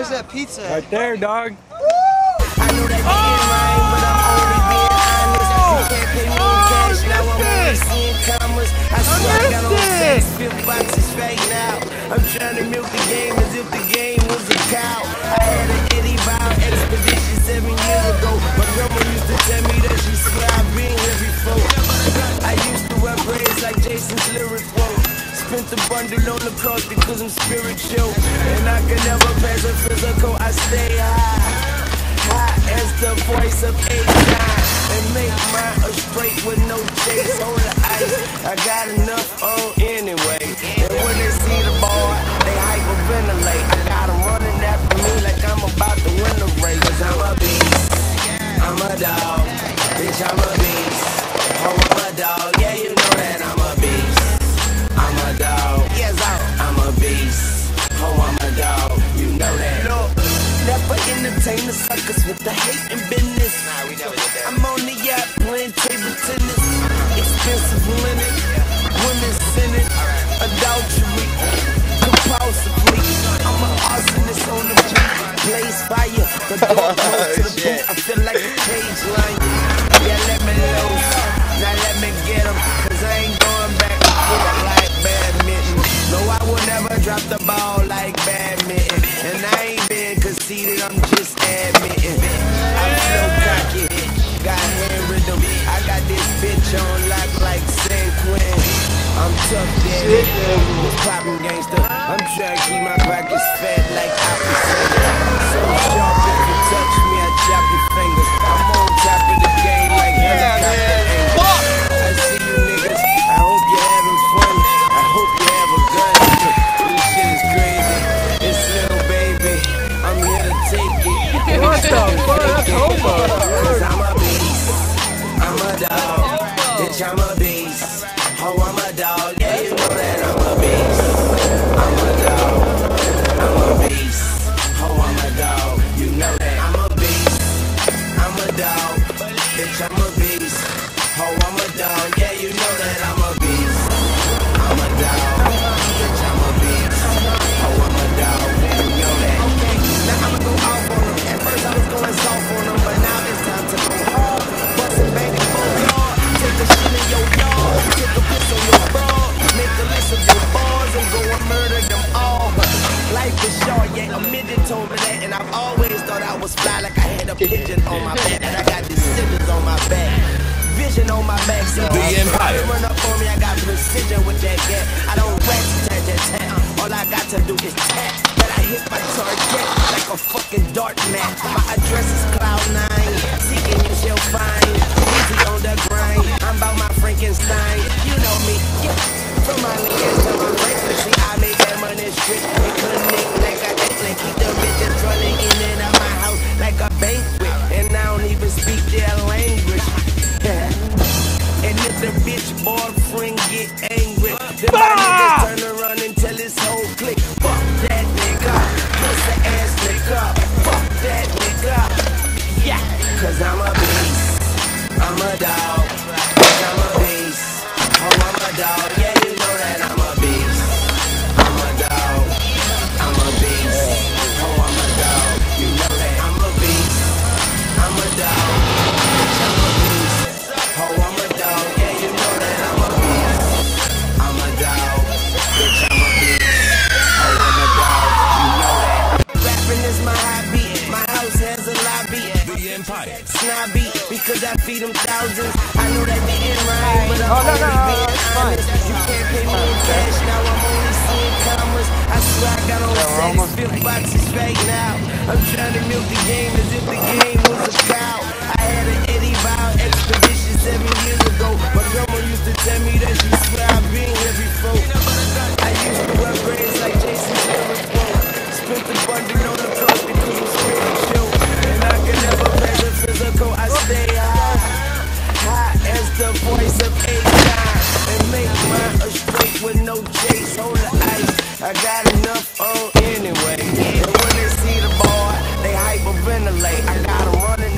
Where's that pizza? Right there, dog. Woo! I'm trying to milk the game as if the game was a cow. I had a kitty wild expedition 7 years ago. My grandma used to tell me that she smiled being every foe. I used to wear braids like Jason's lyric quote. Spent the bundle on the cross because I'm spiritual. And I can never pass a physical, I stay high. High as the voice of A-9. And make mine a straight with no chase on the ice. I got enough on anyway. And when they see the ball, they hyperventilate. I got them running after me like I'm about to win the race. 'Cause I'm a beast, I'm a dog. Bitch, I'm a beast, oh, I'm a dog. Yeah, you know that I'm a beast, I'm a dog. Yes, I'm a beast, oh, I'm a dog. You know that. Look, never entertain the suckers with the hate and business. Nah, we never did that. I'm on the yacht playing table tennis. Expensive linen, women in it, adultery, compulsively. I'm an arsonist on the beat, blaze fire. The door goes to the boot, I feel like a cage lion. Yeah, let me loose, now let me get 'em, 'cause I ain't going back to the like badminton. No, I will never drop the ball like badminton, and I ain't been conceited, I'm just admitting. I'm so cocky, got hair rhythm. I got this bitch on lock like San Quentin. I'm tough, daddy, poppin' gangster. I'm trying to keep my pockets fat like Apple cider. So sharp, if you touch me, I chop your fingers. I'm on top of the game like helicopter angels. I see you niggas, I hope you're having fun. I hope you have a gun. This shit is crazy. It's little baby, I'm here to take it. What the fuck? That's homo. 'Cause I'm a beast, I'm a dog. Bitch, I'm a beast, oh, I'm a dog. Yeah, you know that I'm a beast, I'm a dog. I'm a beast, oh, I'm a dog. You know that I'm a beast, I'm a dog. Bitch, I'm a beast, oh, I'm a dog. Yeah, you know that I'm a beast, I'm a dog. Bitch, I'm a beast, oh, I'm a dog. You know that. Okay, now I'ma go off on them. At first I was going soft on them, but now it's time to go hard. Bustin' baby for y'all. Take the shit in your yard, take a piss on your broad, make a list of your bars and go and murder them all. Life is short, yet a midget told me that, and I've always thought I was fly like I had a pigeon on my back, and I got these scissors on my back, vision on my back, so the empire run up on me, I got precision with that gap. I don't rat tat. All I got to do is tap, but I hit my target like a fucking dart map. My address is Cloud9, seeking you shall find. On the grind, I'm about my Frankenstein. You know me, yeah. From my legs to my frequency, I make that money straight. It couldn't make like I think, like keep the bitches running in and out my house like a banquet, and I don't even speak their language. Yeah. And if the bitch boyfriend get angry, then my niggas turn around and tell his whole clique, fuck that nigga, push the ass nigga, fuck that nigga, yeah. 'Cause I'm a beast. I'm a dog, I'm a beast, oh, I'm a dog, yeah, you know that I'm a beast, I'm a dog, I'm a beast, oh, I'm a dog, you know that I'm a beast, I'm a dog, I'm a beast, oh, I'm a dog, yeah, you know that I'm a beast, I'm a dog, bitch, I'm a beast, oh, I'm a dog, you know that. Rapping is my hobby, my house has a lobby, the empire, snobby. Because I feed them thousands, I know that they ain't right, but I'm only being honest. You can't pay me in cash, now I'm only seeing commerce. I swear I got on Mercedes, 5 boxes right now. I'm trying to milk the game as if the game was a cow. I had an Eddie Bauer expedition 7 years ago. My grandma used to tell me that she swear I've been here before. I used to wear braids like Jason's lyric quote. Spent the bundle on the cross because I'm spiritual. And I can never play the physical, I stay high, high as the voice of A-9. And make mine a straight with no chase on the ice. I got enough on anyway. And when they see the ball, they hyperventilate. I got them running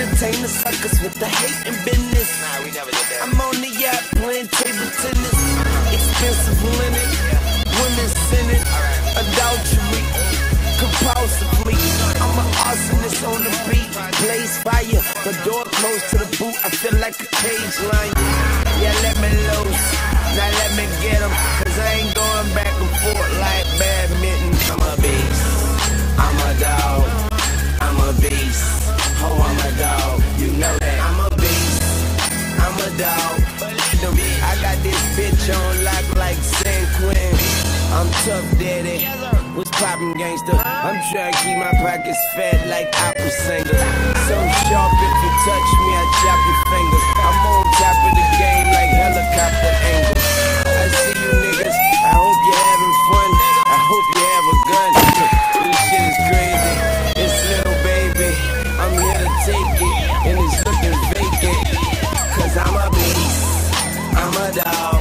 entertain the suckers with the hating business. Nah, we never did that. I'm on the yacht playing table tennis. Expensive linen, women sinning, adultery, compulsively. I'm an arsonist on the beat, blaze fire. The door closed to the boot, I feel like a cage lion. Yeah, let me loose, now let me get them, cause I ain't going back and forth like badminton. I'm a beast, I'm a dog, I'm a beast. Oh, I'm a dog, you know that. I'm a beast, I'm a dog. I got this bitch on lock like San Quentin. I'm tough daddy, what's poppin' gangster? I'm trying to keep my pockets fat like opera singers. So sharp, if you touch me, I chop your fingers. I'm on top of the game like helicopter angles. I see you niggas, I hope you're having fun. I hope you have a gun. This shit is crazy, it's little baby. I'm here to take it, and it's looking vacant. Cause I'm a beast, I'm a dog.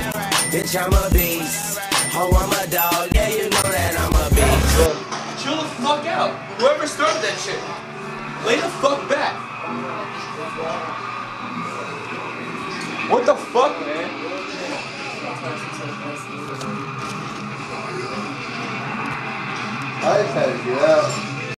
Bitch, I'm a beast. Oh, I'm a dog, yeah, you know that I'm a bitch. Chill the fuck out. Whoever started that shit, lay the fuck back. What the fuck, man? I just had to get out.